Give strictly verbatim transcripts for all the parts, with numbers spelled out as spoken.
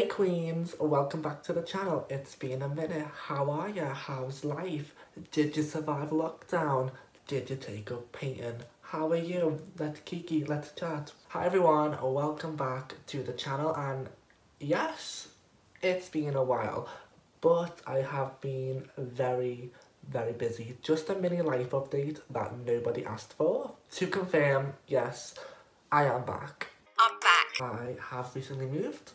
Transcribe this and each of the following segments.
Hey queens, welcome back to the channel. It's been a minute. How are ya? How's life? Did you survive lockdown? Did you take up painting? How are you? Let's kiki, let's chat. Hi everyone, welcome back to the channel, and yes, it's been a while, but I have been very, very busy. Just a mini life update that nobody asked for. To confirm, yes, I am back. I'm back. I have recently moved.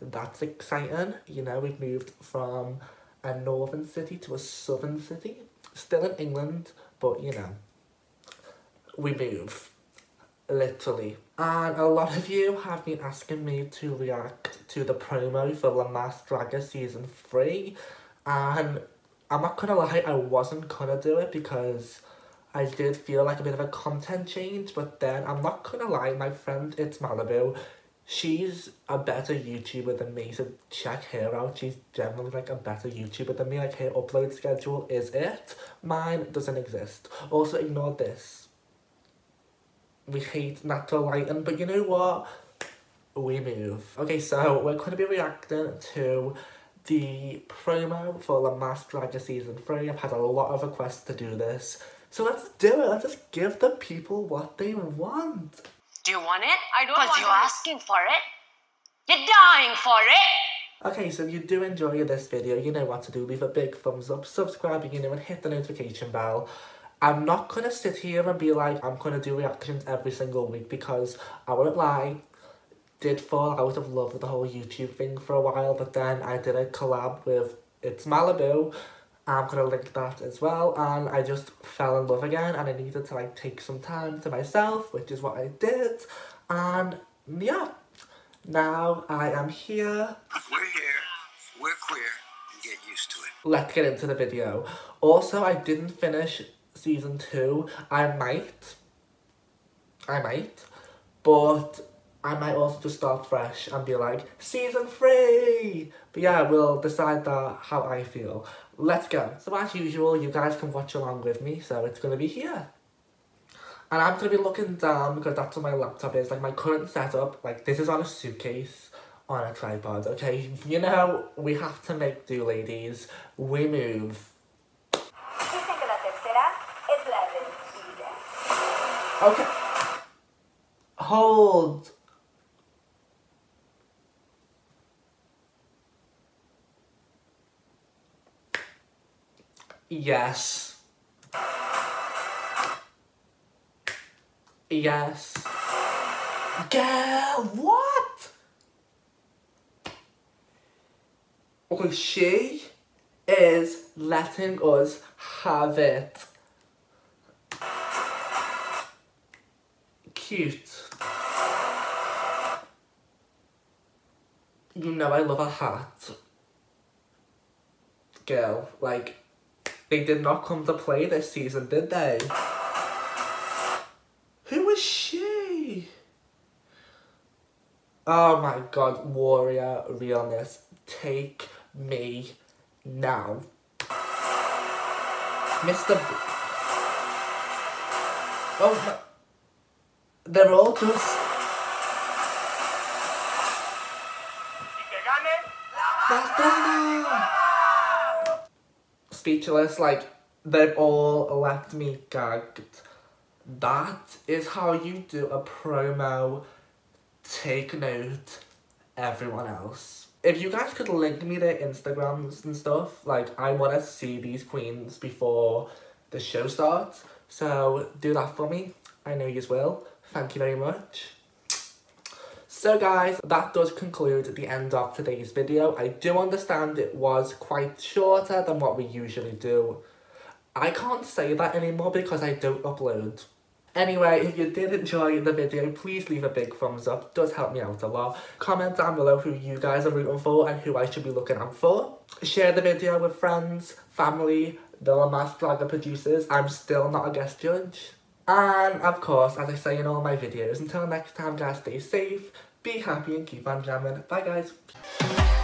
That's exciting. You know, we've moved from a northern city to a southern city. Still in England, but you know, we move, literally. And a lot of you have been asking me to react to the promo for La Más Draga season three. And I'm not gonna lie, I wasn't gonna do it because I did feel like a bit of a content change, but then I'm not gonna lie, my friend It's Malibu, she's a better YouTuber than me, so check her out. She's generally like a better YouTuber than me. Like, her upload schedule is it. Mine doesn't exist. Also, ignore this. We hate natural lighting, but you know what? We move. Okay, so we're going to be reacting to the promo for La Más Draga Season three. I've had a lot of requests to do this. So let's do it. Let's just give the people what they want. Do you want it? I don't want it. Because you're asking for it. You're dying for it. Okay, so if you do enjoy this video, you know what to do. Leave a big thumbs up, subscribe, you know, and hit the notification bell. I'm not going to sit here and be like, I'm going to do reactions every single week, because I won't lie, did fall out of love with the whole YouTube thing for a while, but then I did a collab with It's Malibu. I'm going to link that as well, and I just fell in love again, and I needed to like take some time to myself, which is what I did, and yeah, now I am here. We're here, we're queer, and get used to it. Let's get into the video. Also, I didn't finish season two. I might, I might, but I might also just start fresh and be like, season three! But yeah, we'll decide that how I feel. Let's go. So as usual, you guys can watch along with me, so it's going to be here. And I'm going to be looking down because that's what my laptop is. Like, my current setup, like, this is on a suitcase, on a tripod, okay? You know, we have to make do, ladies. We move. Okay. Hold. Yes. Yes. Girl, what? Okay, she is letting us have it. Cute. You know I love a hat. Girl, like, they did not come to play this season, did they? Who is she? Oh my god, warrior realness. Take me now. Mister B. Oh my. They're all just. Speechless, like, they've all left me gagged. That is how you do a promo. Take note, everyone else. If you guys could link me their Instagrams and stuff, like, I want to see these queens before the show starts. So do that for me. I know you will. Thank you very much. So guys, that does conclude the end of today's video. I do understand it was quite shorter than what we usually do. I can't say that anymore because I don't upload. Anyway, if you did enjoy the video, please leave a big thumbs up. It does help me out a lot. Comment down below who you guys are rooting for and who I should be looking out for. Share the video with friends, family, the La Más Draga producers. I'm still not a guest judge. And of course, as I say in all my videos, until next time guys, stay safe. Be happy and keep on jamming. Bye guys.